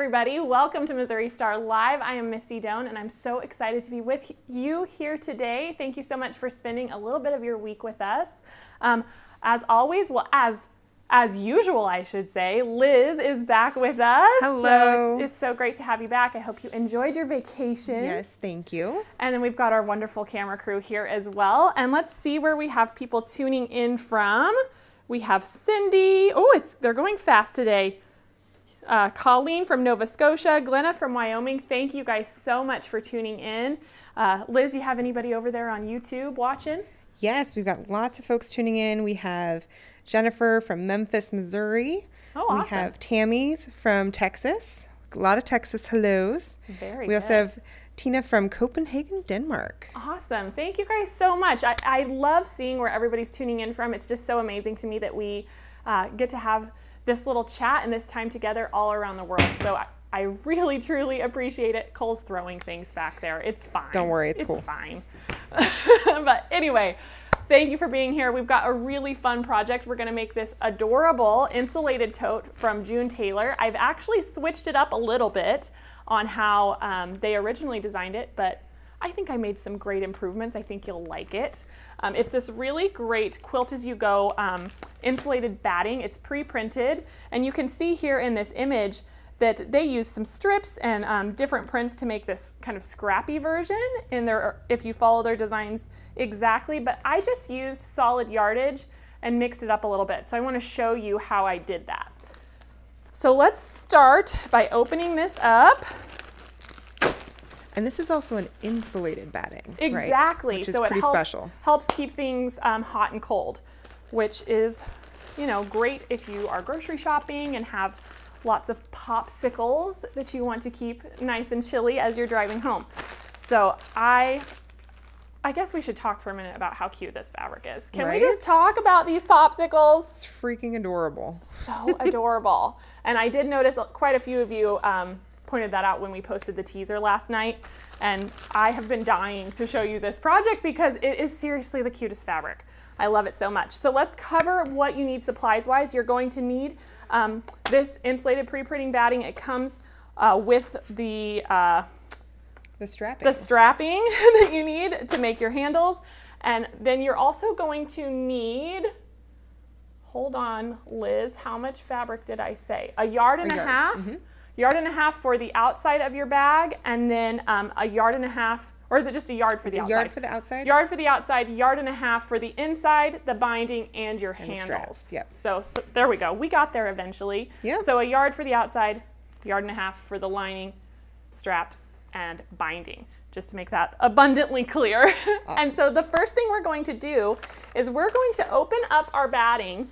everybody. Welcome to Missouri Star Live. I am Missy Doan, and I'm so excited to be with you here today. Thank you so much for spending a little bit of your week with us. As always, well, as usual, I should say, Liz is back with us. Hello. So it's so great to have you back. I hope you enjoyed your vacation. Yes, thank you. And then we've got our wonderful camera crew here as well. And let's see where we have people tuning in from. We have Cindy. Oh, they're going fast today. Colleen from Nova Scotia, Glenna from Wyoming. Thank you guys so much for tuning in. Liz, you have anybody over there on YouTube watching? Yes, we've got lots of folks tuning in. We have Jennifer from Memphis, Missouri. Oh, awesome. We have Tammy's from Texas. A lot of Texas hellos. Very good. We also have Tina from Copenhagen, Denmark. Awesome. Thank you guys so much. I love seeing where everybody's tuning in from. It's just so amazing to me that we get to have this little chat and this time together all around the world. So I really, truly appreciate it. Cole's throwing things back there. It's fine. Don't worry. It's cool. It's fine. But anyway, thank you for being here. We've got a really fun project. We're going to make this adorable insulated tote from June Taylor. I've actually switched it up a little bit on how they originally designed it, but I think I made some great improvements. I think you'll like it. It's this really great quilt-as-you-go insulated batting. It's pre-printed, and you can see here in this image that they use some strips and different prints to make this kind of scrappy version in their, if you follow their designs exactly, but I just used solid yardage and mixed it up a little bit. So I want to show you how I did that. So let's start by opening this up. And this is also an insulated batting. Exactly. Right? Which is so pretty special. Helps keep things hot and cold, which is, you know, great if you are grocery shopping and have lots of popsicles that you want to keep nice and chilly as you're driving home. So I guess we should talk for a minute about how cute this fabric is. Can we just talk about these popsicles? It's freaking adorable. So adorable. And I did notice quite a few of you pointed that out when we posted the teaser last night. And I have been dying to show you this project because it is seriously the cutest fabric. I love it so much. So let's cover what you need supplies-wise. You're going to need this insulated pre-printing batting. It comes with the strapping that you need to make your handles. And then you're also going to need, hold on, Liz, how much fabric did I say? A yard and a half. Mm-hmm. Yard and a half for the outside of your bag, and then a yard and a half, or is it just a yard for the outside? Yard for the outside? Yard for the outside, yard and a half for the inside, the binding, and your handles. Straps, yep. So there we go. We got there eventually. Yep. So a yard for the outside, yard and a half for the lining, straps, and binding, just to make that abundantly clear. Awesome. And so the first thing we're going to do is we're going to open up our batting.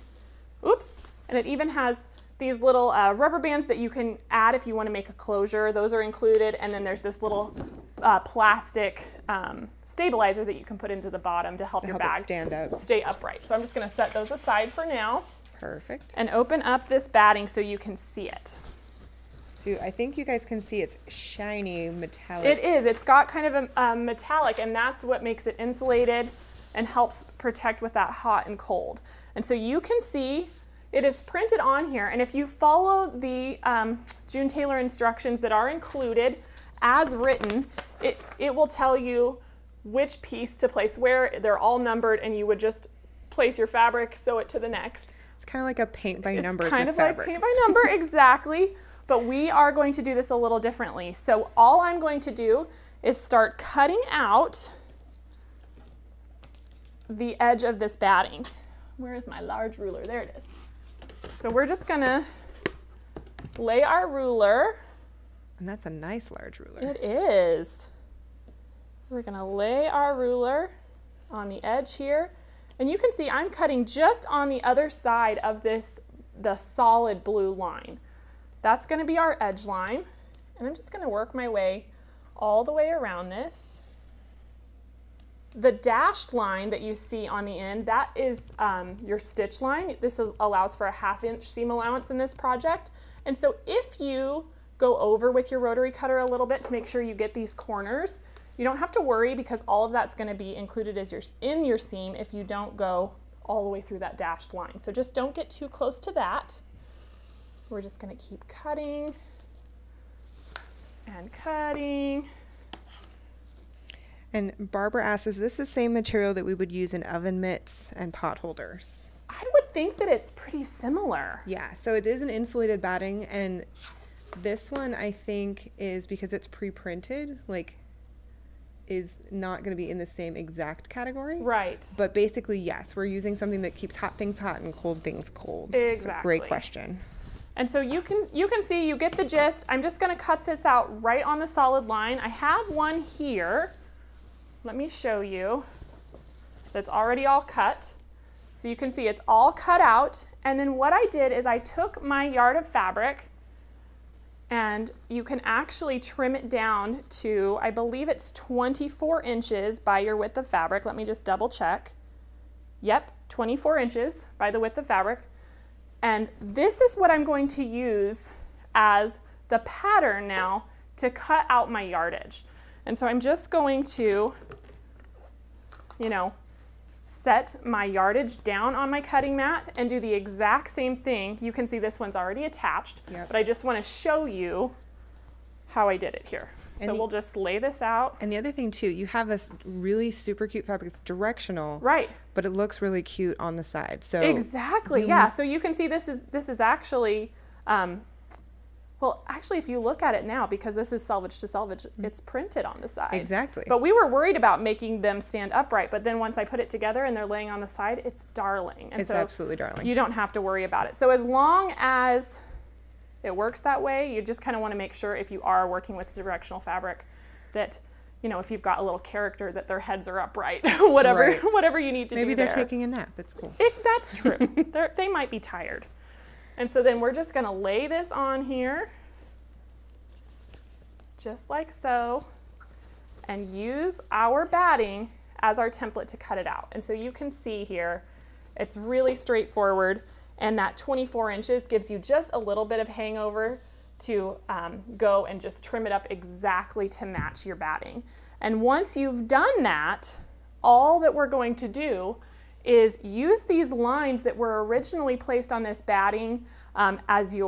Oops. And it even has these little rubber bands that you can add if you want to make a closure. Those are included. And then there's this little plastic stabilizer that you can put into the bottom to help your bag stay upright. So I'm just going to set those aside for now. Perfect. And open up this batting so you can see it. I think you guys can see it's shiny metallic. It is. It's got kind of a metallic, and that's what makes it insulated and helps protect with that hot and cold. And so you can see it is printed on here. And if you follow the June Taylor instructions that are included as written, it will tell you which piece to place where. They're all numbered, and you would just place your fabric, sew it to the next. It's kind of like a paint by numbers with fabric. It's kind of like paint by number, exactly. But we are going to do this a little differently. So all I'm going to do is start cutting out the edge of this batting. Where is my large ruler? There it is. So we're just gonna lay our ruler. And that's a nice large ruler. It is. We're gonna lay our ruler on the edge here. And you can see I'm cutting just on the other side of this, the solid blue line. That's going to be our edge line, and I'm just going to work my way all the way around this. The dashed line that you see on the end, that is your stitch line. This allows for a half-inch seam allowance in this project, and so if you go over with your rotary cutter a little bit to make sure you get these corners, you don't have to worry because all of that's going to be included as in your seam if you don't go all the way through that dashed line. So just don't get too close to that. We're just going to keep cutting and cutting. And Barbara asks, is this the same material that we would use in oven mitts and pot holders? I would think that it's pretty similar. Yeah, so it is an insulated batting, and this one I think is because it's pre-printed, like is not going to be in the same exact category. Right. But basically, yes, we're using something that keeps hot things hot and cold things cold. Exactly. Great question. And so you can see, you get the gist. I'm just going to cut this out right on the solid line. I have one here. Let me show you. That's already all cut. So you can see it's all cut out. And then what I did is I took my yard of fabric, and you can actually trim it down to, I believe it's 24 inches by your width of fabric. Let me just double check. Yep, 24 inches by the width of fabric. And this is what I'm going to use as the pattern now to cut out my yardage. And so I'm just going to, you know, set my yardage down on my cutting mat and do the exact same thing. You can see this one's already attached, yep. But I just want to show you how I did it here. And so we'll just lay this out. And the other thing too, you have this really super cute fabric. It's directional, right? But it looks really cute on the side. So exactly, yeah. So you can see this is actually. Well, actually, if you look at it now, because this is selvage to selvage, it's printed on the side. Exactly. But we were worried about making them stand upright. But then once I put it together and they're laying on the side, it's darling. And it's so absolutely darling. You don't have to worry about it. So as long as it works that way, you just kind of want to make sure if you are working with directional fabric that, you know, if you've got a little character, that their heads are upright, whatever you need to do there. Maybe they're taking a nap. It's cool. That's true. They might be tired. And so then we're just going to lay this on here, just like so, and use our batting as our template to cut it out. And so you can see here, it's really straightforward, and that 24 inches gives you just a little bit of hangover to go and just trim it up exactly to match your batting. And once you've done that, all that we're going to do is use these lines that were originally placed on this batting as to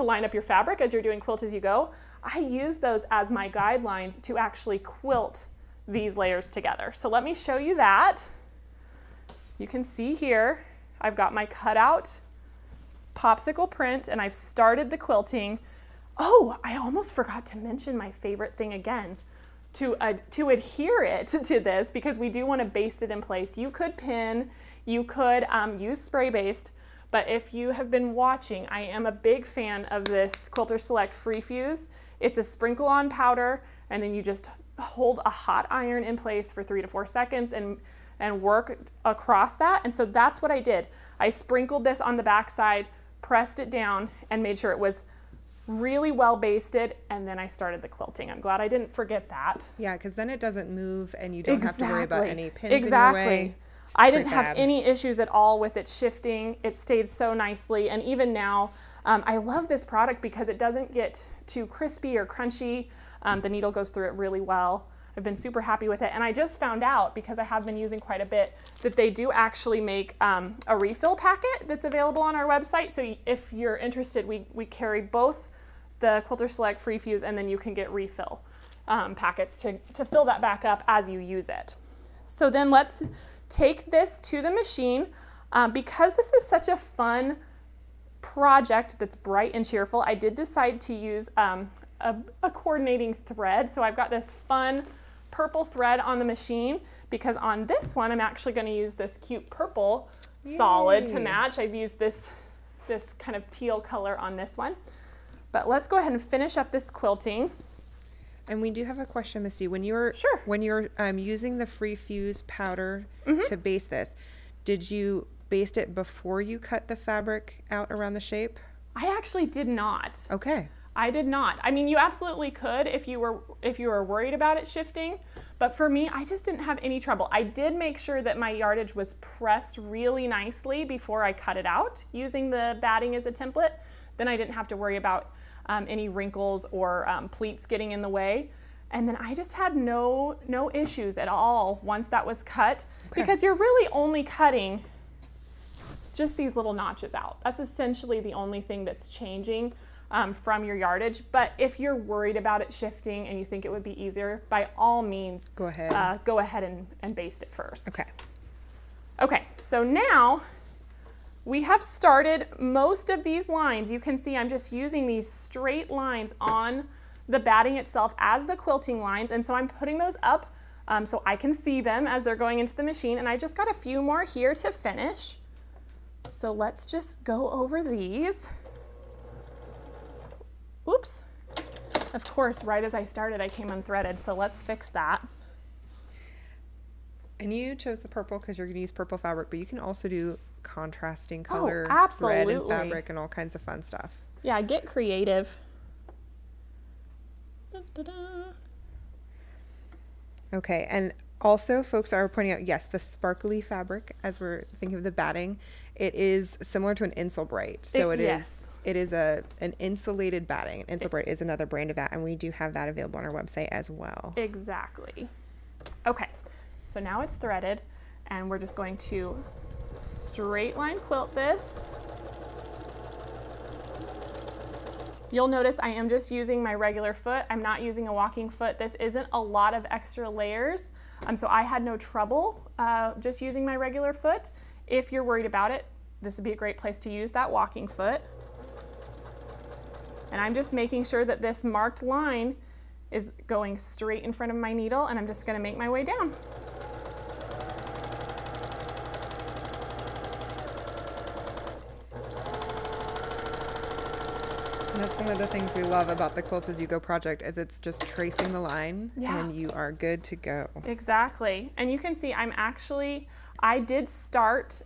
line up your fabric as you're doing quilt as you go. I use those as my guidelines to actually quilt these layers together. So let me show you that. You can see here, I've got my cutout popsicle print and I've started the quilting. Oh, I almost forgot to mention my favorite thing again. To adhere it to this, because we do want to baste it in place. You could pin, you could use spray baste, but if you have been watching, I am a big fan of this Quilter Select Free Fuse. It's a sprinkle on powder, and then you just hold a hot iron in place for 3 to 4 seconds and work across that. And so that's what I did. I sprinkled this on the backside, pressed it down, and made sure it was really well basted, and then I started the quilting. I'm glad I didn't forget that. Yeah, because then it doesn't move and you don't have to worry about any pins in your way. I didn't have any issues at all with it shifting. It stayed so nicely, and even now, I love this product because it doesn't get too crispy or crunchy. The needle goes through it really well. I've been super happy with it, and I just found out, because I have been using quite a bit, that they do actually make a refill packet that's available on our website. So if you're interested, we carry both the Quilter Select Free Fuse, and then you can get refill packets to fill that back up as you use it. So then let's take this to the machine. Because this is such a fun project that's bright and cheerful, I did decide to use a coordinating thread. So I've got this fun purple thread on the machine, because on this one I'm actually going to use this cute purple solid to match. I've used this kind of teal color on this one. But let's go ahead and finish up this quilting. And we do have a question, Misty. When you're using the Free Fuse powder to baste this, did you baste it before you cut the fabric out around the shape? I actually did not. Okay. I did not. I mean, you absolutely could if you were worried about it shifting, but for me, I just didn't have any trouble. I did make sure that my yardage was pressed really nicely before I cut it out using the batting as a template. Then I didn't have to worry about any wrinkles or pleats getting in the way. And then I just had no issues at all once that was cut, because you're really only cutting just these little notches out. That's essentially the only thing that's changing. from your yardage. But if you're worried about it shifting and you think it would be easier, by all means, go ahead and baste it first. Okay. Okay, so now we have started most of these lines. You can see I'm just using these straight lines on the batting itself as the quilting lines, and so I'm putting those up so I can see them as they're going into the machine, and I just got a few more here to finish. So let's just go over these. Oops, of course, right as I started, I came unthreaded, so let's fix that. And you chose the purple because you're going to use purple fabric, but you can also do contrasting color, red and fabric, and all kinds of fun stuff. Yeah, get creative. Okay, and also folks are pointing out, yes, the sparkly fabric, as we're thinking of the batting, it is similar to an Insulbright. So it is an insulated batting. Insulbright is another brand of that, and we do have that available on our website as well. Exactly. Okay, so now it's threaded, and we're just going to straight line quilt this. You'll notice I am just using my regular foot. I'm not using a walking foot. This isn't a lot of extra layers, so I had no trouble just using my regular foot. If you're worried about it, this would be a great place to use that walking foot. And I'm just making sure that this marked line is going straight in front of my needle, and I'm just going to make my way down. That's one of the things we love about the Quilt As You Go project, is it's just tracing the line, and you are good to go. Exactly. And you can see I'm actually, I did start,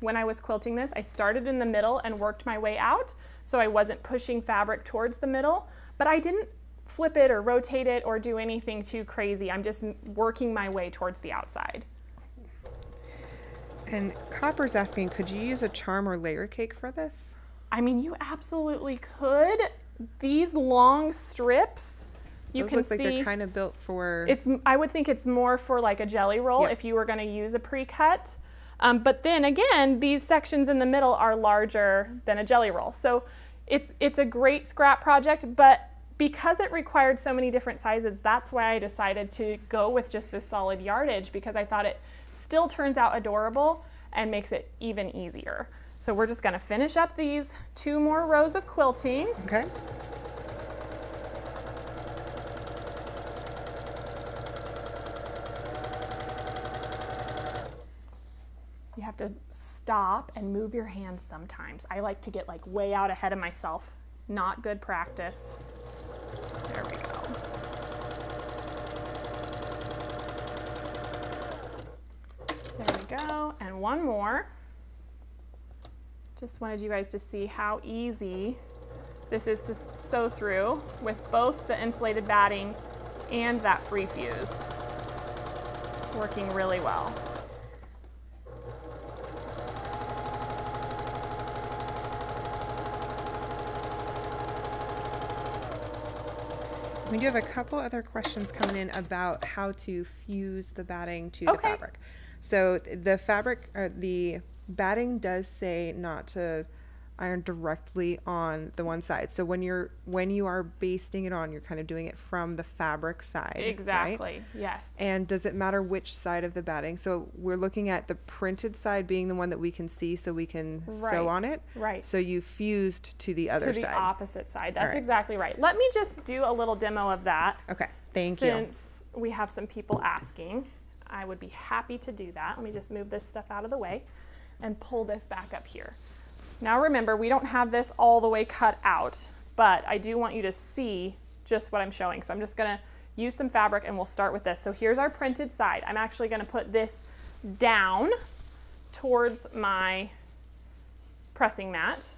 when I was quilting this, I started in the middle and worked my way out, so I wasn't pushing fabric towards the middle, but I didn't flip it or rotate it or do anything too crazy. I'm just working my way towards the outside. And Copper's asking, could you use a charm or layer cake for this? I mean, you absolutely could. These long strips, you can see. Those look like they're kind of built for... I would think it's more for like a jelly roll if you were going to use a pre-cut. But then again, these sections in the middle are larger than a jelly roll. So it's a great scrap project, but because it required so many different sizes, that's why I decided to go with just this solid yardage, because I thought it still turns out adorable and makes it even easier. So we're just going to finish up these two more rows of quilting. Okay. You have to stop and move your hands sometimes. I like to get like way out ahead of myself. Not good practice. There we go. There we go. And one more. Just wanted you guys to see how easy this is to sew through with both the insulated batting and that free fuse. Working really well. We do have a couple other questions coming in about how to fuse the batting to the fabric. So the fabric, or the batting, does say not to iron directly on the one side. So when you are basting it on, you're kind of doing it from the fabric side. Exactly. Right? Yes. And does it matter which side of the batting? So we're looking at the printed side being the one that we can see, so we can sew on it. Right. So you fused to the other side. To the opposite side. That's exactly right. Let me just do a little demo of that. Okay. Thank you. Since we have some people asking, I would be happy to do that. Let me just move this stuff out of the way and pull this back up here. Now remember, we don't have this all the way cut out, but I do want you to see just what I'm showing. So I'm just gonna use some fabric and we'll start with this. So here's our printed side. I'm actually gonna put this down towards my pressing mat.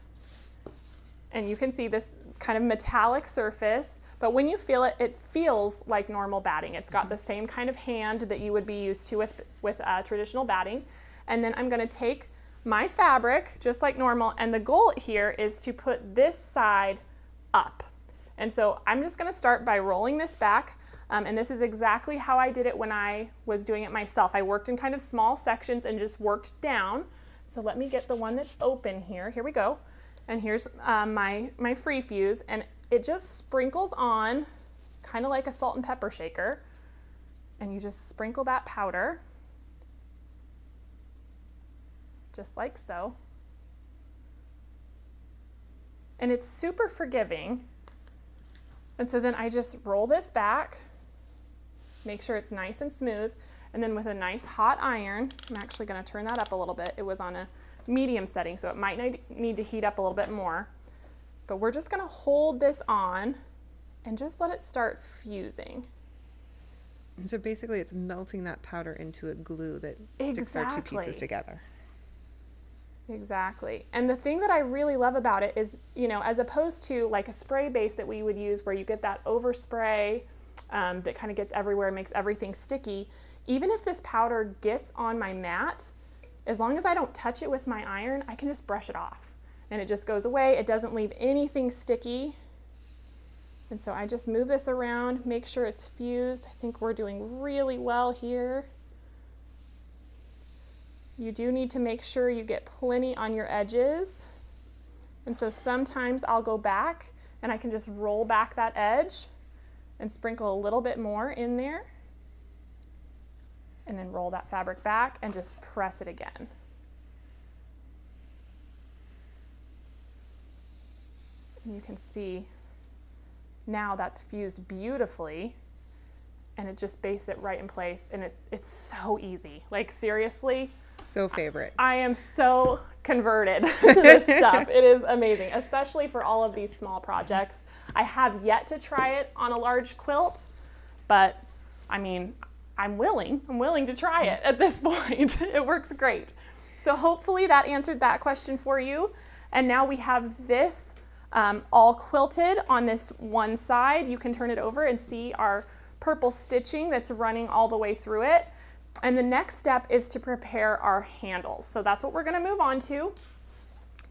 And you can see this kind of metallic surface, but when you feel it, it feels like normal batting. It's got the same kind of hand that you would be used to with traditional batting. And then I'm gonna take my fabric, just like normal, and the goal here is to put this side up. And so I'm just gonna start by rolling this back, and this is exactly how I did it when I was doing it myself. I worked in kind of small sections and just worked down. So let me get the one that's open here. Here we go. And here's my free fuse, and it just sprinkles on kind of like a salt and pepper shaker, and you just sprinkle that powder just like so. And it's super forgiving. And so then I just roll this back, make sure it's nice and smooth, and then with a nice hot iron, I'm actually going to turn that up a little bit. It was on a medium setting, so it might need to heat up a little bit more. But we're just going to hold this on and just let it start fusing. So basically it's melting that powder into a glue that sticks our two pieces together. Exactly. And the thing that I really love about it is, you know, as opposed to like a spray base that we would use where you get that overspray that kind of gets everywhere and makes everything sticky, even if this powder gets on my mat, as long as I don't touch it with my iron, I can just brush it off and it just goes away. It doesn't leave anything sticky. And so I just move this around, make sure it's fused. I think we're doing really well here. You do need to make sure you get plenty on your edges. And so sometimes I'll go back and I can just roll back that edge and sprinkle a little bit more in there. And then roll that fabric back and just press it again. And you can see now that's fused beautifully, and it just bastes it right in place, and it's so easy. Like, seriously. So favorite. I am so converted to this stuff. It is amazing, especially for all of these small projects. I have yet to try it on a large quilt, but I mean, I'm willing to try it at this point. It works great. So hopefully that answered that question for you. And now we have this all quilted on this one side. You can turn it over and see our purple stitching that's running all the way through it. And the next step is to prepare our handles. So that's what we're going to move on to.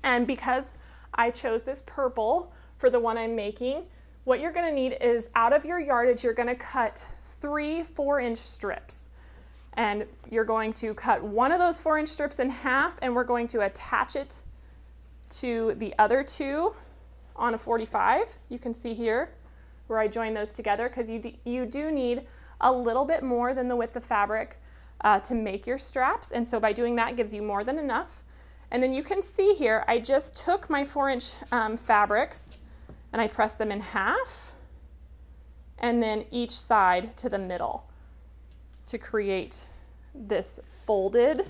And because I chose this purple for the one I'm making, what you're going to need is, out of your yardage, you're going to cut 3 4-inch strips. And you're going to cut one of those 4-inch strips in half, and we're going to attach it to the other two on a 45. You can see here where I join those together, because you do need a little bit more than the width of fabric to make your straps. And so by doing that, it gives you more than enough. And then you can see here, I just took my 4-inch fabrics and I pressed them in half, and then each side to the middle to create this folded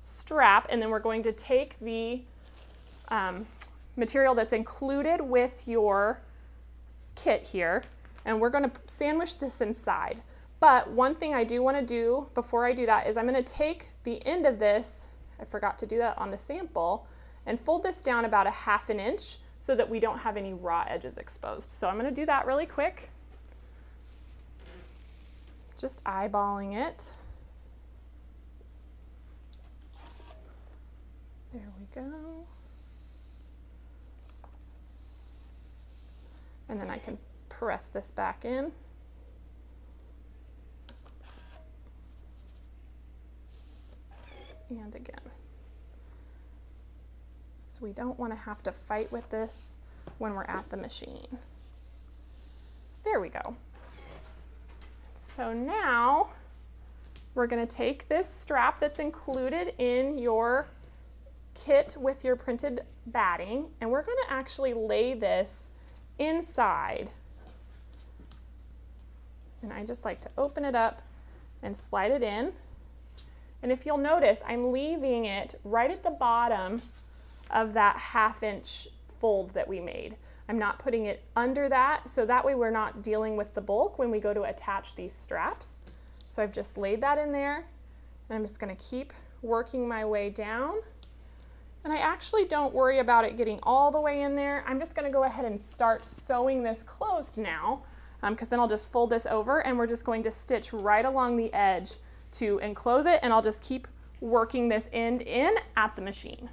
strap. And then we're going to take the material that's included with your kit here, and we're going to sandwich this inside. But one thing I do want to do before I do that is I'm going to take the end of this, I forgot to do that on the sample, and fold this down about 1/2 inch so that we don't have any raw edges exposed. So I'm going to do that really quick. Just eyeballing it. There we go. And then I can press this back in. And again. So we don't want to have to fight with this when we're at the machine. There we go. So now we're going to take this strap that's included in your kit with your printed batting, and we're going to actually lay this inside. And I just like to open it up and slide it in. And if you'll notice, I'm leaving it right at the bottom of that 1/2 inch fold that we made. I'm not putting it under that, so that way we're not dealing with the bulk when we go to attach these straps. So I've just laid that in there, and I'm just going to keep working my way down. And I actually don't worry about it getting all the way in there. I'm just going to go ahead and start sewing this closed now, because then I'll just fold this over, and we're just going to stitch right along the edge to enclose it, and I'll just keep working this end in at the machine.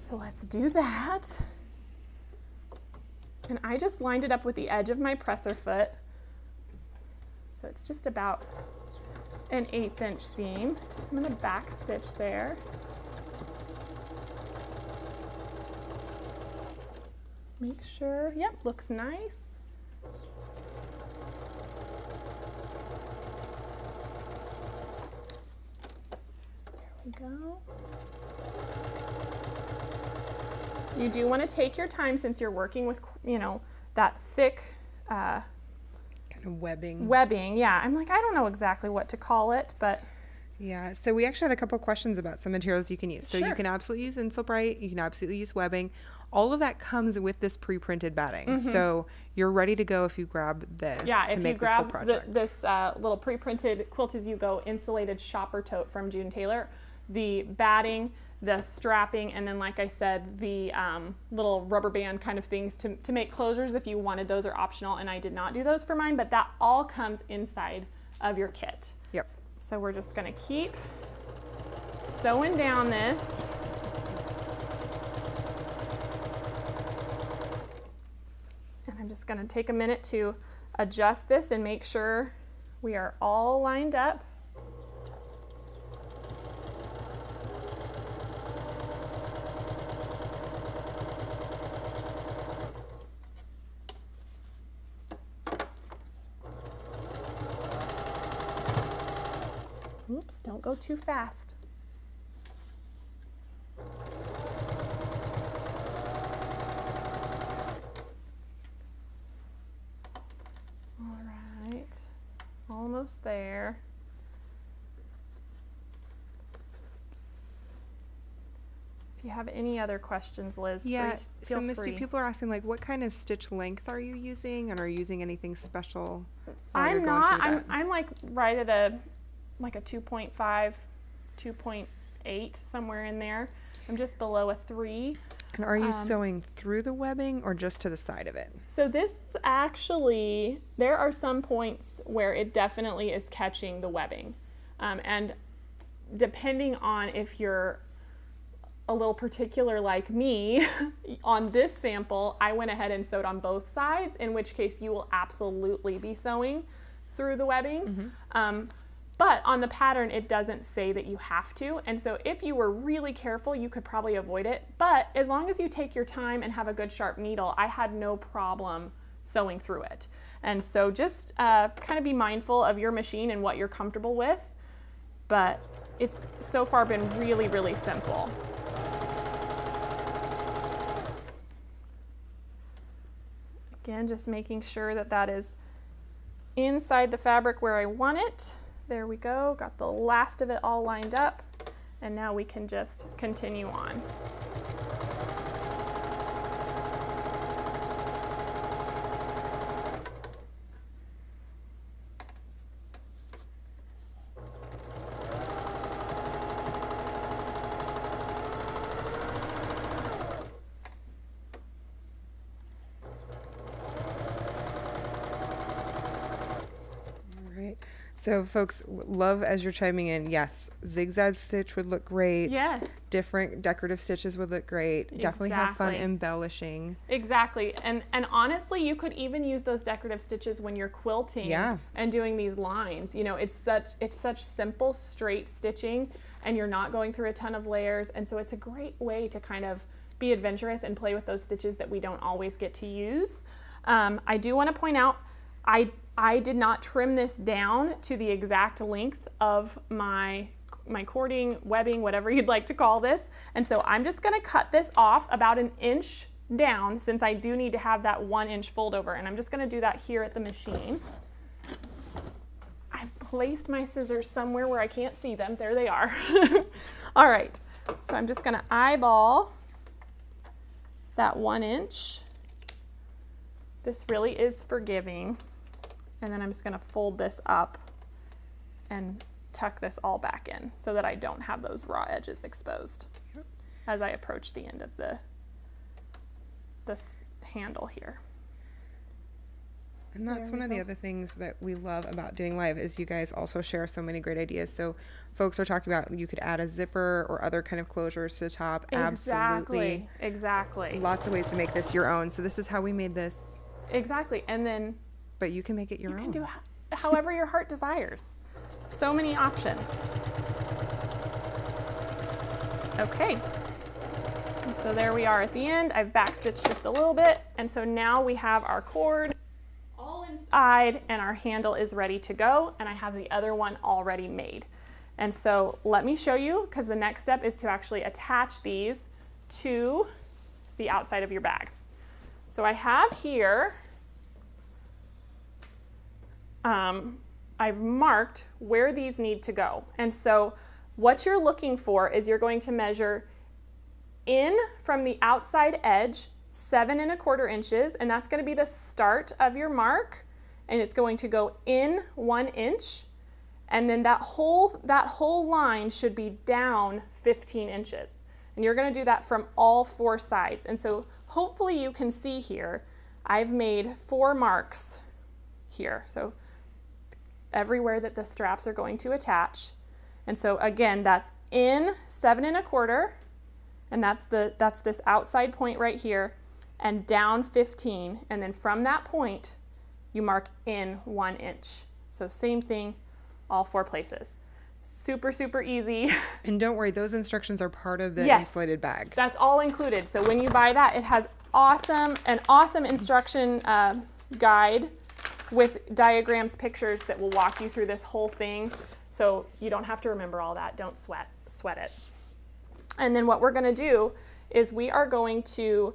So let's do that. And I just lined it up with the edge of my presser foot. So it's just about an 1/8 inch seam. I'm going to back stitch there. make sure, yep, looks nice. There we go. You do want to take your time since you're working with, you know, that thick kind of webbing. Yeah, I'm like, I don't know exactly what to call it, but yeah. So we actually had a couple questions about some materials you can use. So you can absolutely use Insulbright, you can absolutely use webbing. All of that comes with this pre-printed batting. So you're ready to go if you grab this to make this whole project. This little pre-printed Quilt As You Go insulated shopper tote from June Taylor, the batting, the strapping, and then like I said, the little rubber band kind of things to make closures if you wanted. Those are optional, and I did not do those for mine, but that all comes inside of your kit. Yep. So we're just gonna keep sewing down this. And I'm just gonna take a minute to adjust this and make sure we are all lined up. Oops, don't go too fast. All right, almost there. If you have any other questions, Liz, feel free. Misty, people are asking, like, what kind of stitch length are you using, and are you using anything special? I'm not. I'm like right at a 2.5, 2.8, somewhere in there. I'm just below a 3. And are you sewing through the webbing or just to the side of it? So this is actually, there are some points where it definitely is catching the webbing. And depending on if you're a little particular like me, on this sample, I went ahead and sewed on both sides, in which case you will absolutely be sewing through the webbing. But on the pattern, it doesn't say that you have to, and so if you were really careful, you could probably avoid it. But as long as you take your time and have a good sharp needle, I had no problem sewing through it. And so just kind of be mindful of your machine and what you're comfortable with, but it's so far been really, really simple. Again, just making sure that that is inside the fabric where I want it. There we go, got the last of it all lined up, and now we can just continue on. So folks, love as you're chiming in, yes, zigzag stitch would look great. Yes. Different decorative stitches would look great. Exactly. Definitely have fun embellishing. Exactly. And honestly, you could even use those decorative stitches when you're quilting and doing these lines. You know, it's such simple, straight stitching, and you're not going through a ton of layers. And so it's a great way to kind of be adventurous and play with those stitches that we don't always get to use. I do want to point out, I did not trim this down to the exact length of my cording, webbing, whatever you'd like to call this. And so I'm just gonna cut this off about 1 inch down, since I do need to have that 1 inch fold over. And I'm just gonna do that here at the machine. I've placed my scissors somewhere where I can't see them. There they are. All right, so I'm just gonna eyeball that 1 inch. This really is forgiving. And then I'm just gonna fold this up and tuck this all back in so that I don't have those raw edges exposed as I approach the end of this handle here. And that's one of the other things that we love about doing live is you guys also share so many great ideas. So folks are talking about you could add a zipper or other kind of closures to the top. Absolutely. Exactly. Lots of ways to make this your own. So this is how we made this. Exactly. And then but you can make it your own. You can do however your heart desires. So many options. Okay. So there we are at the end. I've backstitched just a little bit, and so now we have our cord all inside and our handle is ready to go, and I have the other one already made. And so let me show you, because the next step is to actually attach these to the outside of your bag. So I have here, I've marked where these need to go. And so what you're looking for is you're going to measure in from the outside edge 7¼ inches, and that's going to be the start of your mark, and it's going to go in 1 inch, and then that whole line should be down 15 inches. And you're going to do that from all 4 sides. And so hopefully you can see here, I've made 4 marks here. So everywhere that the straps are going to attach. And so again, that's in 7¼ and that's this outside point right here, and down 15. And then from that point, you mark in 1 inch. So same thing, all 4 places. Super, super easy. And don't worry, those instructions are part of the insulated bag. That's all included. So when you buy that, it has an awesome instruction guide with diagrams, pictures that will walk you through this whole thing. So you don't have to remember all that. Don't sweat it. And then what we're going to do is we are going to,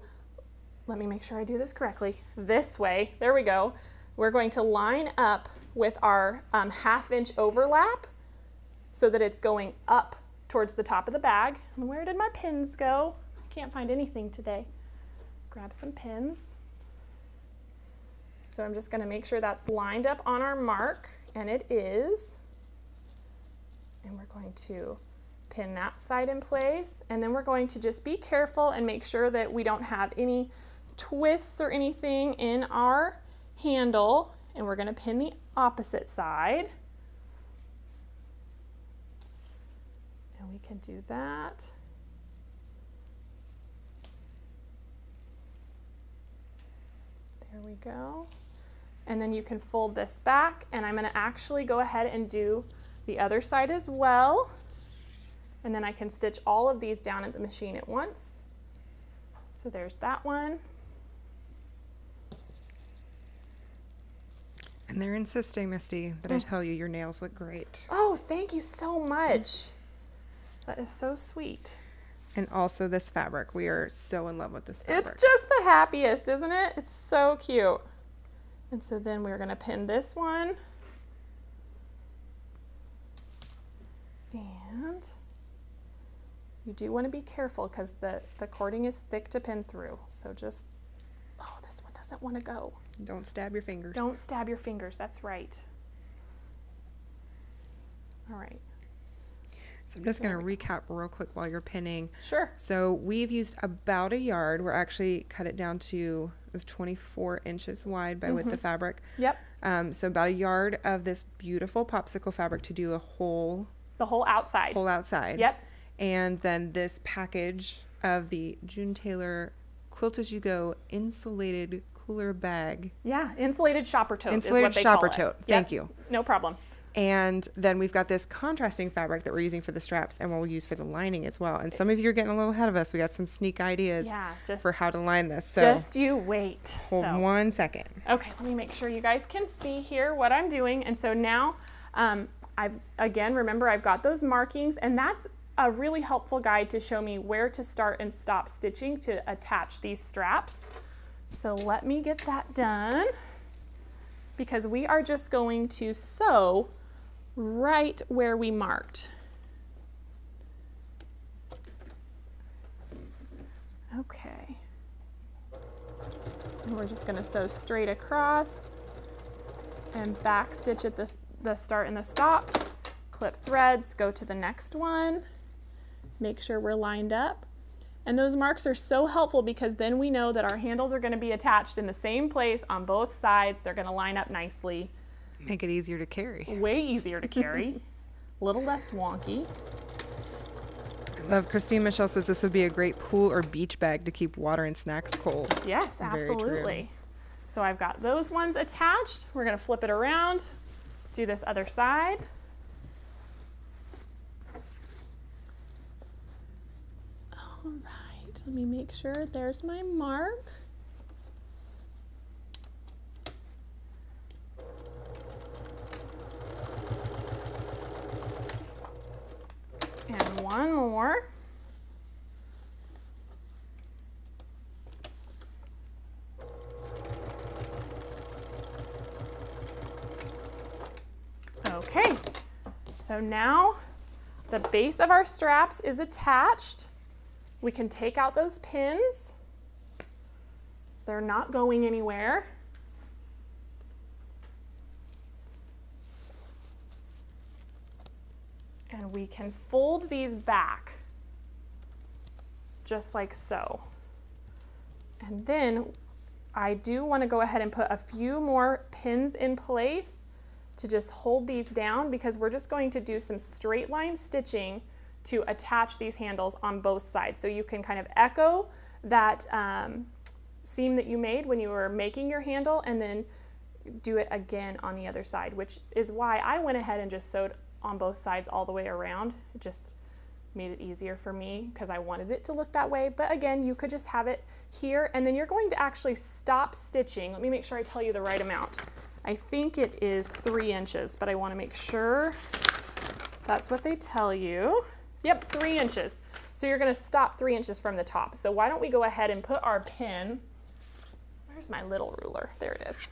let me make sure I do this correctly, this way, there we go. We're going to line up with our 1/2 inch overlap, so that it's going up towards the top of the bag. And where did my pins go? I can't find anything today. Grab some pins. So I'm just going to make sure that's lined up on our mark, and it is. And we're going to pin that side in place, and then we're going to just be careful and make sure that we don't have any twists or anything in our handle, and we're going to pin the opposite side. And we can do that. There we go. And then you can fold this back, and I'm going to actually go ahead and do the other side as well. And then I can stitch all of these down at the machine at once. So there's that one. And they're insisting, Misty, that I tell you your nails look great. Oh, thank you so much. That is so sweet. And also this fabric. We are so in love with this fabric. It's just the happiest, isn't it? It's so cute. And so then we're going to pin this one. And you do want to be careful because the cording is thick to pin through. So just, oh, this one doesn't want to go. Don't stab your fingers. Don't stab your fingers. That's right. All right. So I'm just going to recap real quick while you're pinning. Sure. So we've used about 1 yard. We're actually cut it down to, it was 24 inches wide by width of fabric. Yep. So about 1 yard of this beautiful popsicle fabric to do the whole outside. Whole outside. Yep. And then this package of the June Taylor Quilt As You Go insulated cooler bag. Yeah, insulated shopper tote. Insulated shopper tote. Thank you. No problem. And then we've got this contrasting fabric that we're using for the straps and we'll use for the lining as well. And some of you are getting a little ahead of us. We got some sneak ideas for how to line this. So just you wait. Hold 1 second. Okay, let me make sure you guys can see here what I'm doing. And so now, remember I've got those markings, and that's a really helpful guide to show me where to start and stop stitching to attach these straps. So let me get that done because we are just going to sew right where we marked. Okay. And we're just going to sew straight across and back stitch at the start and the stop, clip threads, go to the next one, make sure we're lined up. And those marks are so helpful because then we know that our handles are going to be attached in the same place on both sides. They're going to line up nicely. Make it easier to carry. Way easier to carry. A little less wonky. I love Christine Michelle says this would be a great pool or beach bag to keep water and snacks cold. Yes, absolutely. So I've got those ones attached. We're going to flip it around, do this other side. All right, Let me make sure there's my mark. And one more. Okay, so now the base of our straps is attached. We can take out those pins, so they're not going anywhere. And we can fold these back, just like so. And then I do want to go ahead and put a few more pins in place to just hold these down, because we're just going to do some straight line stitching to attach these handles on both sides. So you can kind of echo that seam that you made when you were making your handle, and then do it again on the other side, which is why I went ahead and just sewed on both sides all the way around. It just made it easier for me because I wanted it to look that way. But again, you could just have it here, and then you're going to actually stop stitching. Let me make sure I tell you the right amount. I think it is 3 inches, but I want to make sure that's what they tell you. Yep, 3 inches. So you're going to stop 3 inches from the top. So why don't we go ahead and put our pin, where's my little ruler? There it is.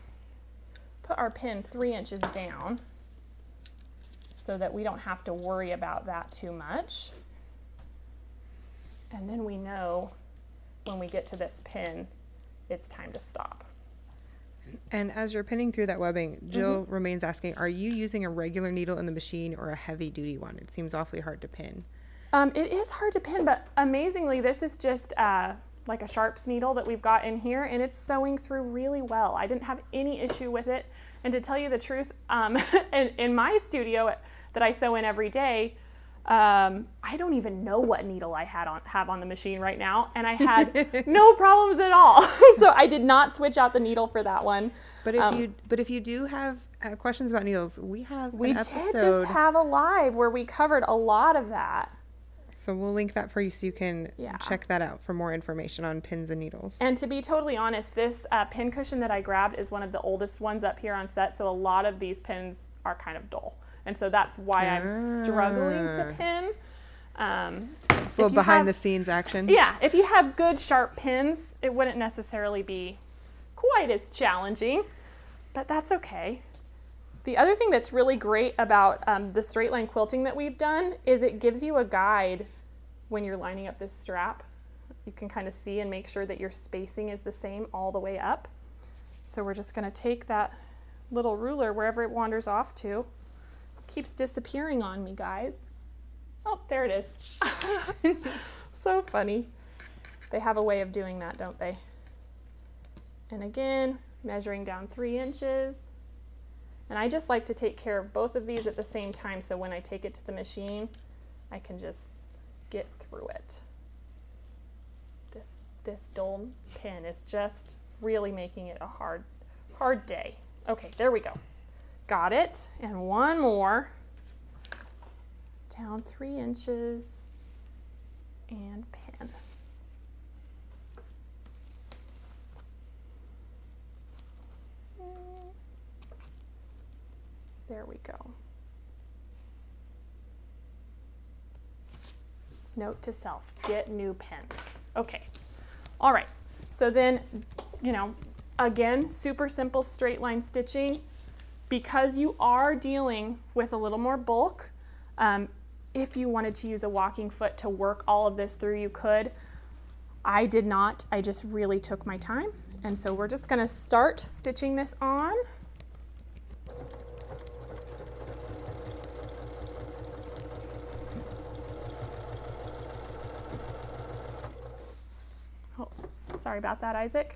Put our pin 3 inches down, so that we don't have to worry about that too much. And then we know when we get to this pin, it's time to stop. And as you're pinning through that webbing, Jill remains asking, are you using a regular needle in the machine or a heavy duty one? It seems awfully hard to pin. It is hard to pin, but amazingly, this is just like a Sharps needle that we've got in here, and it's sewing through really well. I didn't have any issue with it. And to tell you the truth, in my studio that I sew in every day, I don't even know what needle I have on the machine right now, and I had no problems at all. So I did not switch out the needle for that one. But if you do have questions about needles, we did just have a live where we covered a lot of that. So we'll link that for you so you can check that out for more information on pins and needles. And to be totally honest, this pin cushion that I grabbed is one of the oldest ones up here on set, so a lot of these pins are kind of dull. And so that's why I'm struggling to pin. It's a little behind the scenes action. Yeah, if you have good sharp pins, it wouldn't necessarily be quite as challenging, but that's okay. The other thing that's really great about the straight line quilting that we've done is it gives you a guide when you're lining up this strap. You can kind of see and make sure that your spacing is the same all the way up. So we're just going to take that little ruler wherever it wanders off to. It keeps disappearing on me, guys. Oh, there it is. So funny. They have a way of doing that, don't they? And again, measuring down 3 inches. And I just like to take care of both of these at the same time, so when I take it to the machine, I can just get through it. This dull pin is just really making it a hard day. Okay, there we go. Got it. And one more. Down 3 inches and pin. There we go. Note to self, get new pins. Okay. All right. So then, you know, again, super simple straight line stitching. Because you are dealing with a little more bulk, if you wanted to use a walking foot to work all of this through, you could. I did not. I just really took my time. And so we're just going to start stitching this on. Sorry about that, Isaac.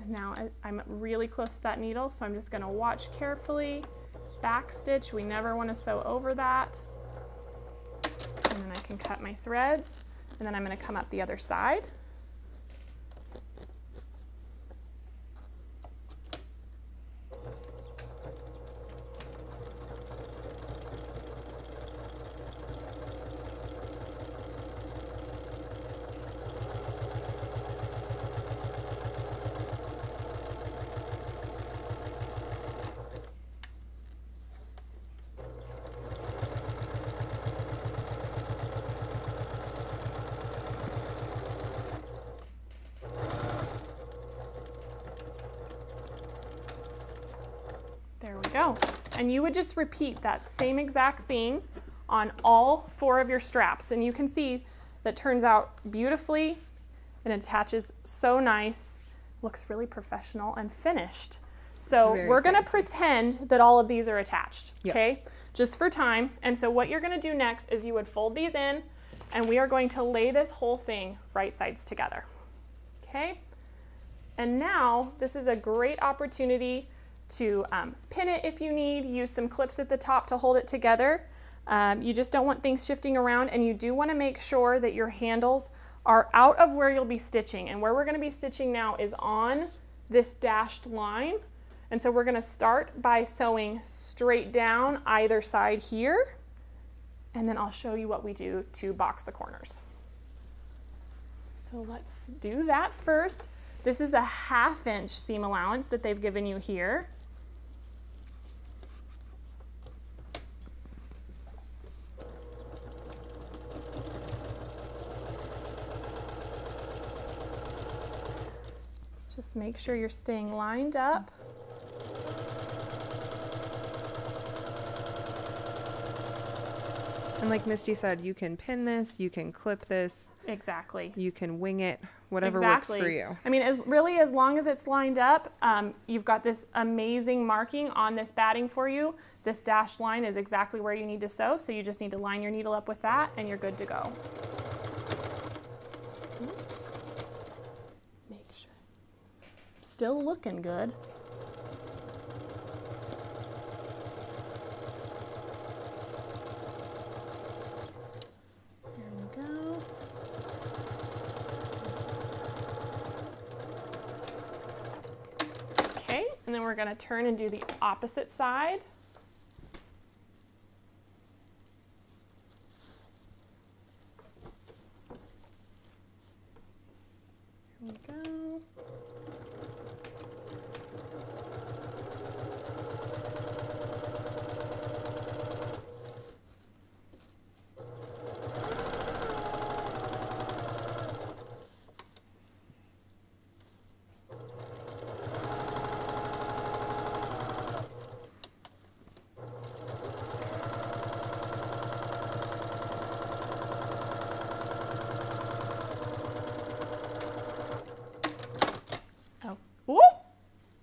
And now I'm really close to that needle, so I'm just going to watch carefully, back stitch. We never want to sew over that. And then I can cut my threads. and then I'm going to come up the other side. Go. And you would just repeat that same exact thing on all four of your straps, and you can see that turns out beautifully and attaches so nice, looks really professional and finished. So we're going to pretend that all of these are attached, okay, just for time. And so what you're going to do next is you would fold these in, and we are going to lay this whole thing right sides together, okay? And now this is a great opportunity to pin it if you need, use some clips at the top to hold it together. You just don't want things shifting around, and you do want to make sure that your handles are out of where you'll be stitching. And where we're going to be stitching now is on this dashed line. And so we're going to start by sewing straight down either side here, and then I'll show you what we do to box the corners. So let's do that first. This is a 1/2 inch seam allowance that they've given you here. Just make sure you're staying lined up. And like Misty said, you can pin this, you can clip this. Exactly. You can wing it, whatever works for you. I mean, really as long as it's lined up, you've got this amazing marking on this batting for you. This dashed line is exactly where you need to sew, so you just need to line your needle up with that and you're good to go. Oops. Make sure. Still looking good. And then we're going to turn and do the opposite side. Here we go.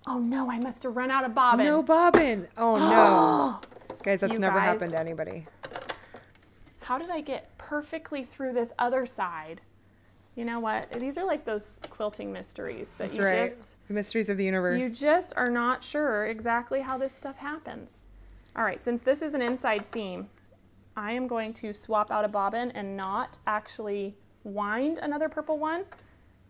Oh no, I must have run out of bobbin. No bobbin. Oh no. Guys, that's never happened to anybody. How did I get perfectly through this other side? You know what? These are like those quilting mysteries that the mysteries of the universe. You just are not sure exactly how this stuff happens. All right, since this is an inside seam, I am going to swap out a bobbin and not actually wind another purple one,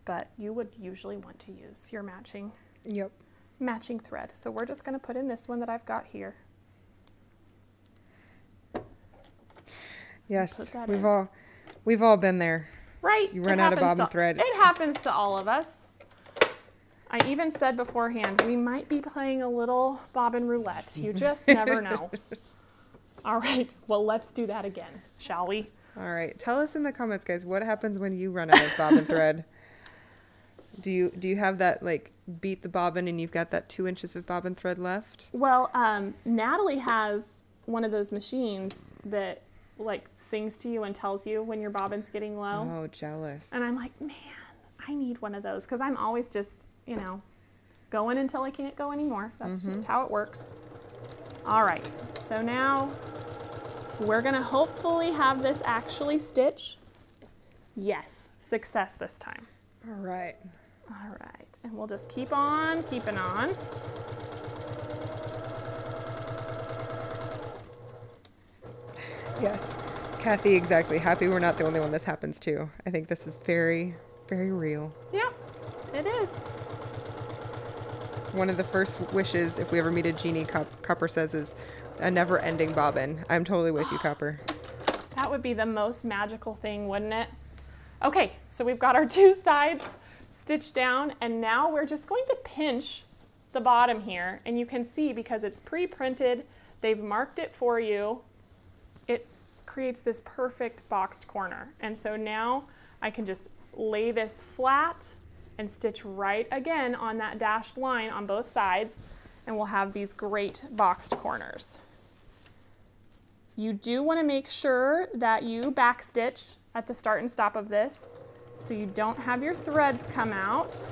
but you would usually want to use your matching. Yep. Matching thread. So we're just going to put in this one that I've got here. Yes, we've all been there. Right. You run out of bobbin thread. It happens to all of us. I even said beforehand, we might be playing a little bobbin roulette. You just never know. All right. Well, let's do that again, shall we? All right. Tell us in the comments, guys, what happens when you run out of bobbin thread? Do you have that, like, beat the bobbin and you've got that 2 inches of bobbin thread left? Well, Natalie has one of those machines that, like, sings to you and tells you when your bobbin's getting low. Oh, jealous. And I'm like, man, I need one of those because I'm always just, you know, going until I can't go anymore. That's just how it works. All right. So now we're going to hopefully have this actually stitch. Yes. Success this time. All right. All right, and we'll just keep on keeping on. Yes, Kathy, exactly. Happy we're not the only one this happens to. I think this is very, very real. Yeah, it is. One of the first wishes, if we ever meet a genie, Copper says, is a never-ending bobbin. I'm totally with you, Copper. That would be the most magical thing, wouldn't it? Okay, so we've got our two sides stitched down, and now we're just going to pinch the bottom here, and you can see because it's pre-printed, they've marked it for you. It creates this perfect boxed corner. And so now I can just lay this flat and stitch right again on that dashed line on both sides, and we'll have these great boxed corners. You do want to make sure that you back stitch at the start and stop of this so you don't have your threads come out.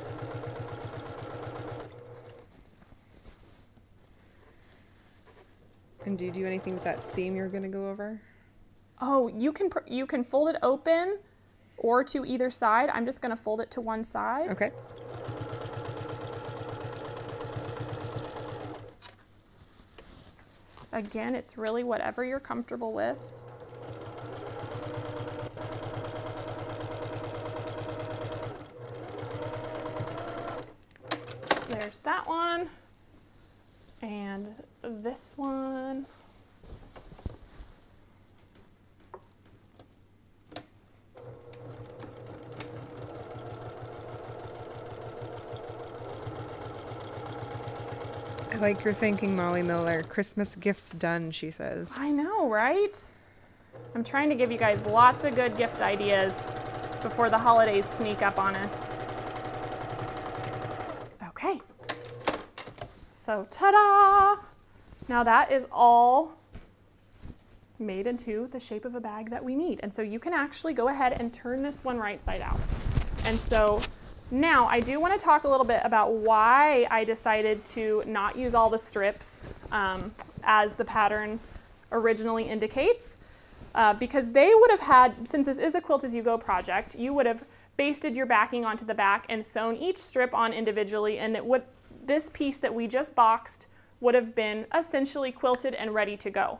And do you do anything with that seam you're going to go over? Oh, you can fold it open or to either side. I'm just going to fold it to one side. Okay. Again, it's really whatever you're comfortable with. There's that one. And this one. I like your thinking, Molly Miller. Christmas gifts done, she says. I know, right? I'm trying to give you guys lots of good gift ideas before the holidays sneak up on us. Okay. So, ta-da! Now that is all made into the shape of a bag that we need. And so you can actually go ahead and turn this one right side out. And so now I do want to talk a little bit about why I decided to not use all the strips as the pattern originally indicates, because they would have had, since this is a Quilt As You Go project, you would have basted your backing onto the back and sewn each strip on individually, and it would, this piece that we just boxed would have been essentially quilted and ready to go.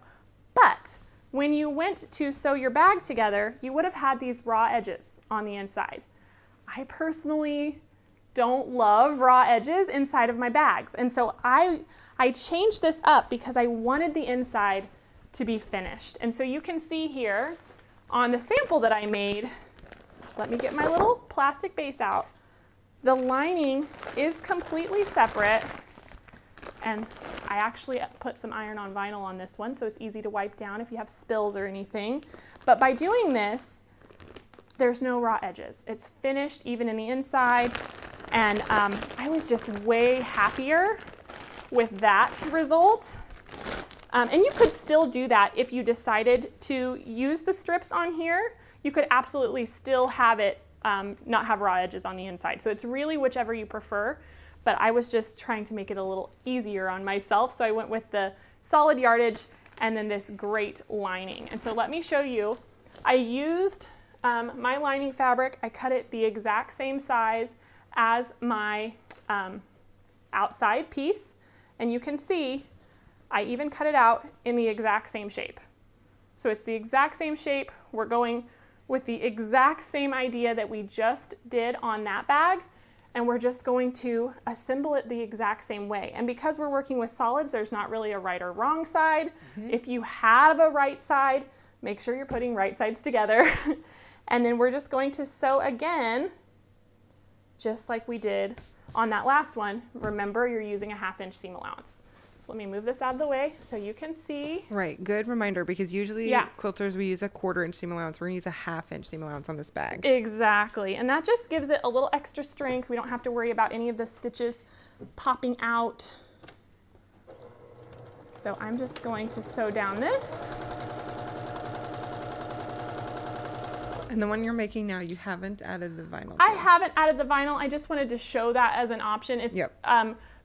But when you went to sew your bag together, you would have had these raw edges on the inside. I personally don't love raw edges inside of my bags. And so I changed this up because I wanted the inside to be finished. And so you can see here on the sample that I made, let me get my little plastic base out. The lining is completely separate, and I actually put some iron-on vinyl on this one so it's easy to wipe down if you have spills or anything. But by doing this, there's no raw edges. It's finished even in the inside, and I was just way happier with that result. And you could still do that if you decided to use the strips on here. You could absolutely still have it not have raw edges on the inside. So it's really whichever you prefer, but I was just trying to make it a little easier on myself. So I went with the solid yardage and then this great lining. And so let me show you. I used my lining fabric. I cut it the exact same size as my outside piece. And you can see I even cut it out in the exact same shape. So it's the exact same shape. We're going with the exact same idea that we just did on that bag, and we're just going to assemble it the exact same way. And because we're working with solids, there's not really a right or wrong side. Mm-hmm. If you have a right side, make sure you're putting right sides together. And then we're just going to sew again, just like we did on that last one. Remember, you're using a 1/2 inch seam allowance. Let me move this out of the way so you can see. Right, good reminder, because usually quilters, we use a 1/4 inch seam allowance. We're gonna use a 1/2 inch seam allowance on this bag. Exactly, and that just gives it a little extra strength. We don't have to worry about any of the stitches popping out. So I'm just going to sew down this. And the one you're making now, you haven't added the vinyl. I haven't added the vinyl. I just wanted to show that as an option. It's,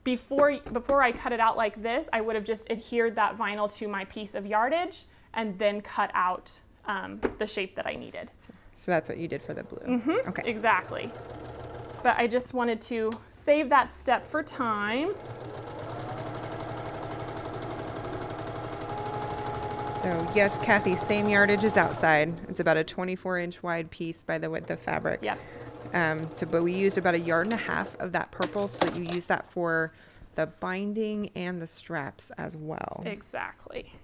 Before I cut it out like this, I would have just adhered that vinyl to my piece of yardage and then cut out the shape that I needed. So that's what you did for the blue. Mm-hmm. Okay. Exactly. But I just wanted to save that step for time. So yes, Kathy, same yardage as outside. It's about a 24-inch wide piece by the width of fabric. Yeah. But we used about 1.5 yards of that purple, so that you use that for the binding and the straps as well. Exactly.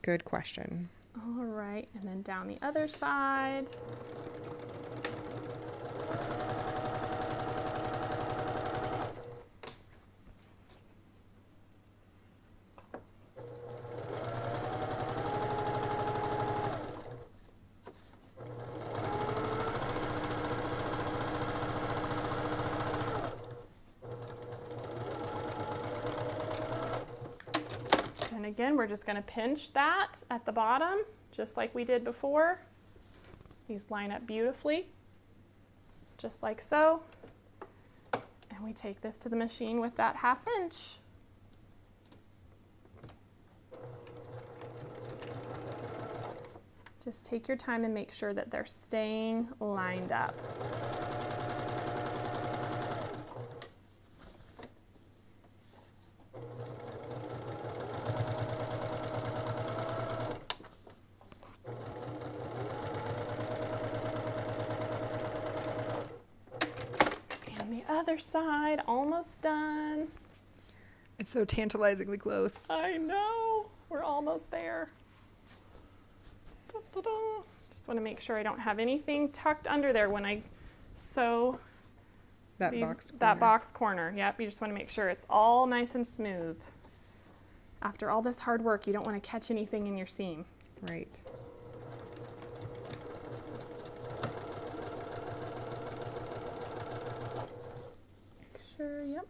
Good question. All right, and then down the other side. And again, we're just going to pinch that at the bottom, just like we did before. These line up beautifully, just like so. And we take this to the machine with that 1/2 inch. Just take your time and make sure that they're staying lined up. Side, almost done. It's so tantalizingly close. I know. We're almost there. Da-da-da. Just want to make sure I don't have anything tucked under there when I sew that box corner. Yep, you just want to make sure it's all nice and smooth. After all this hard work, you don't want to catch anything in your seam. Right. Sure, yep.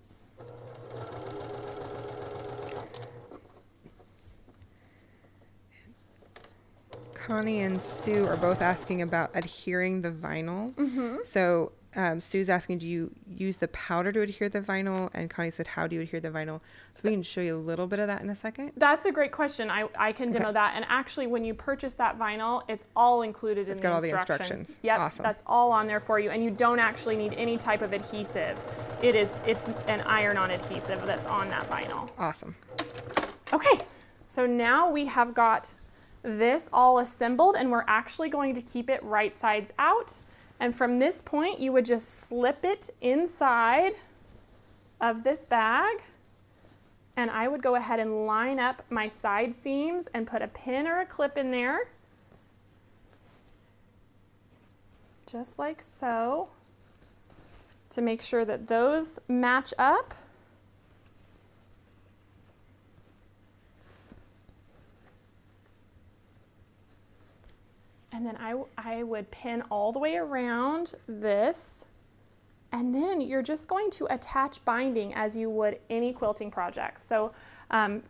Connie and Sue are both asking about adhering the vinyl. Mm-hmm. So Sue's asking, do you use the powder to adhere the vinyl? And Connie said, how do you adhere the vinyl? So we can show you a little bit of that in a second. That's a great question. I can demo that. And actually, when you purchase that vinyl, it's all included in the instructions. It's got all the instructions. Yep, awesome. That's all on there for you. And you don't actually need any type of adhesive. It's an iron-on adhesive that's on that vinyl. Awesome. Okay, so now we have got this all assembled, and we're actually going to keep it right sides out. And from this point, you would just slip it inside of this bag, and I would go ahead and line up my side seams and put a pin or a clip in there, just like so, to make sure that those match up. And then I would pin all the way around this, and then you're just going to attach binding as you would any quilting project. So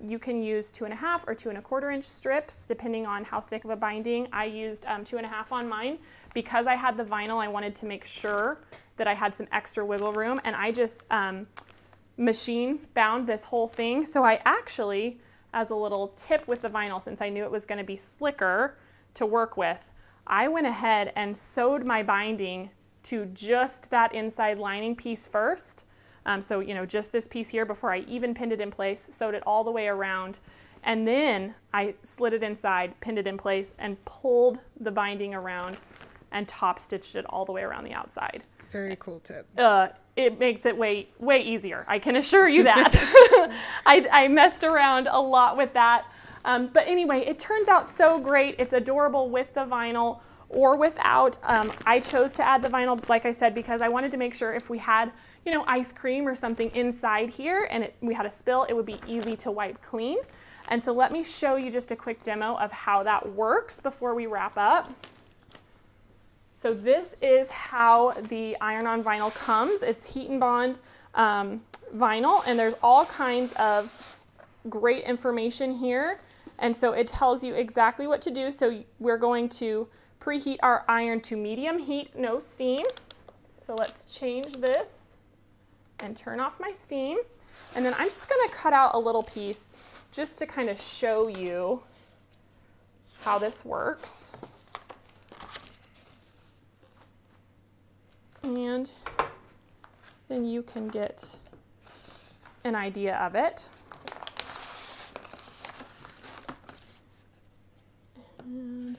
you can use 2.5 or 2.25 inch strips, depending on how thick of a binding. I used 2.5 on mine because I had the vinyl. I wanted to make sure that I had some extra wiggle room, and I just machine bound this whole thing. So I actually, as a little tip with the vinyl, since I knew it was going to be slicker to work with, I went ahead and sewed my binding to just that inside lining piece first. So, you know, just this piece here before I even pinned it in place, sewed it all the way around, and then I slid it inside, pinned it in place, and pulled the binding around and top stitched it all the way around the outside. Very cool tip. It makes it way easier. I can assure you that. I messed around a lot with that. But anyway, it turns out so great. It's adorable with the vinyl or without. I chose to add the vinyl, like I said, because I wanted to make sure if we had, you know, ice cream or something inside here and we had a spill, it would be easy to wipe clean. And so let me show you just a quick demo of how that works before we wrap up. So this is how the iron-on vinyl comes. It's heat and bond vinyl, and there's all kinds of great information here. And so it tells you exactly what to do. So we're going to preheat our iron to medium heat, no steam. So let's change this and turn off my steam. And then I'm just gonna cut out a little piece just to kind of show you how this works. And then you can get an idea of it. And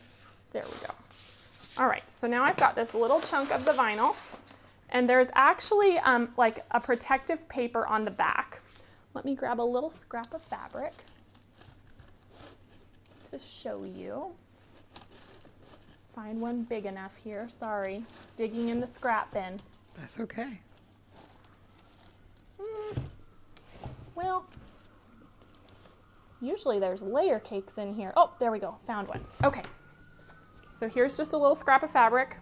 there we go. All right, so now I've got this little chunk of the vinyl, and there's actually like a protective paper on the back. Let me grab a little scrap of fabric to show you. Find one big enough here, sorry. Digging in the scrap bin. That's okay. Well, usually there's layer cakes in here. Oh, there we go, found one. Okay, so here's just a little scrap of fabric.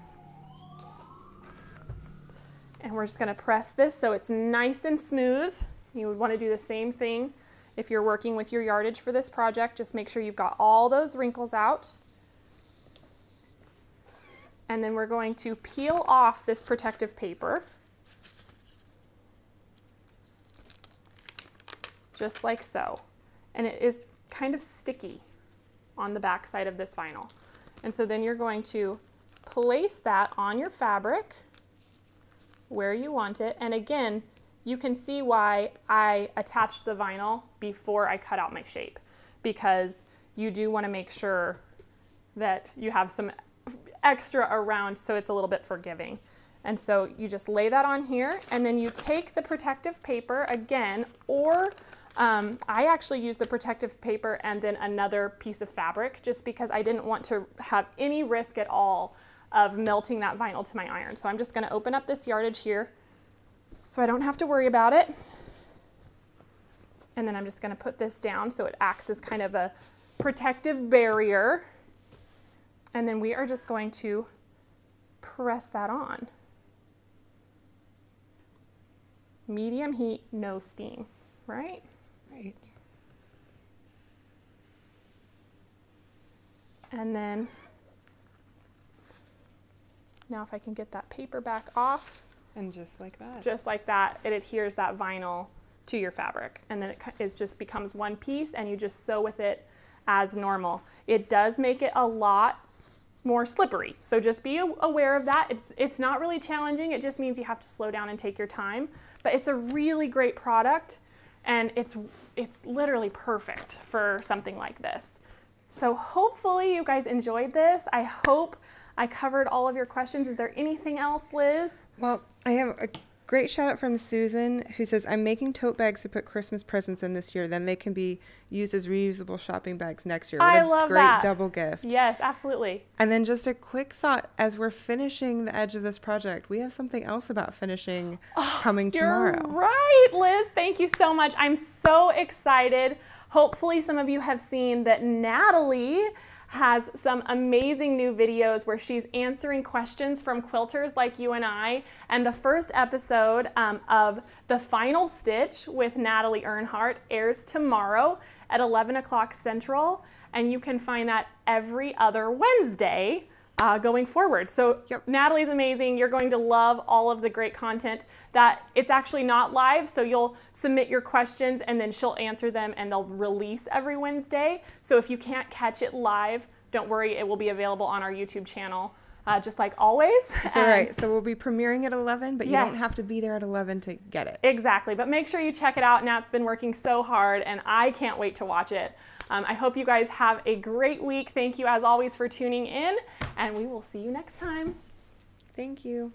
And we're just gonna press this so it's nice and smooth. You would wanna do the same thing if you're working with your yardage for this project. Just make sure you've got all those wrinkles out. And then we're going to peel off this protective paper, just like so. And it is kind of sticky on the back side of this vinyl. And so then you're going to place that on your fabric where you want it. And again, you can see why I attached the vinyl before I cut out my shape, because you do want to make sure that you have some extra around so it's a little bit forgiving. And so you just lay that on here, and then you take the protective paper again, or I actually used the protective paper and then another piece of fabric just because I didn't want to have any risk at all of melting that vinyl to my iron. So I'm just going to open up this yardage here so I don't have to worry about it. And then I'm just going to put this down so it acts as kind of a protective barrier. And then we are just going to press that on. Medium heat, no steam, right? Right. And then, now if I can get that paper back off. And just like that. Just like that, it adheres that vinyl to your fabric. And then it just becomes one piece, and you just sew with it as normal. It does make it a lot more slippery. So just be aware of that. It's not really challenging. It just means you have to slow down and take your time, but it's a really great product, and it's literally perfect for something like this. So hopefully you guys enjoyed this. I hope I covered all of your questions. Is there anything else, Liz? Well, I have a great shout out from Susan, who says, I'm making tote bags to put Christmas presents in this year. Then they can be used as reusable shopping bags next year. What I love that. Great double gift. Yes, absolutely. And then just a quick thought, as we're finishing the edge of this project, we have something else about finishing coming tomorrow. You're right, Liz. Thank you so much. I'm so excited. Hopefully some of you have seen that Natalie has some amazing new videos where she's answering questions from quilters like you and I. And the first episode of The Final Stitch with Natalie Earnhardt airs tomorrow at 11 o'clock Central. And you can find that every other Wednesday going forward. So yep. Natalie's amazing. You're going to love all of the great content. That it's actually not live, so you'll submit your questions and then she'll answer them, and they'll release every Wednesday. So if you can't catch it live, don't worry, it will be available on our YouTube channel just like always. That's all right. So we'll be premiering at 11, but you yes. don't have to be there at 11 to get it. Exactly. But make sure you check it out. Nat's been working so hard, and I can't wait to watch it. I hope you guys have a great week. Thank you, as always, for tuning in, and we will see you next time. Thank you.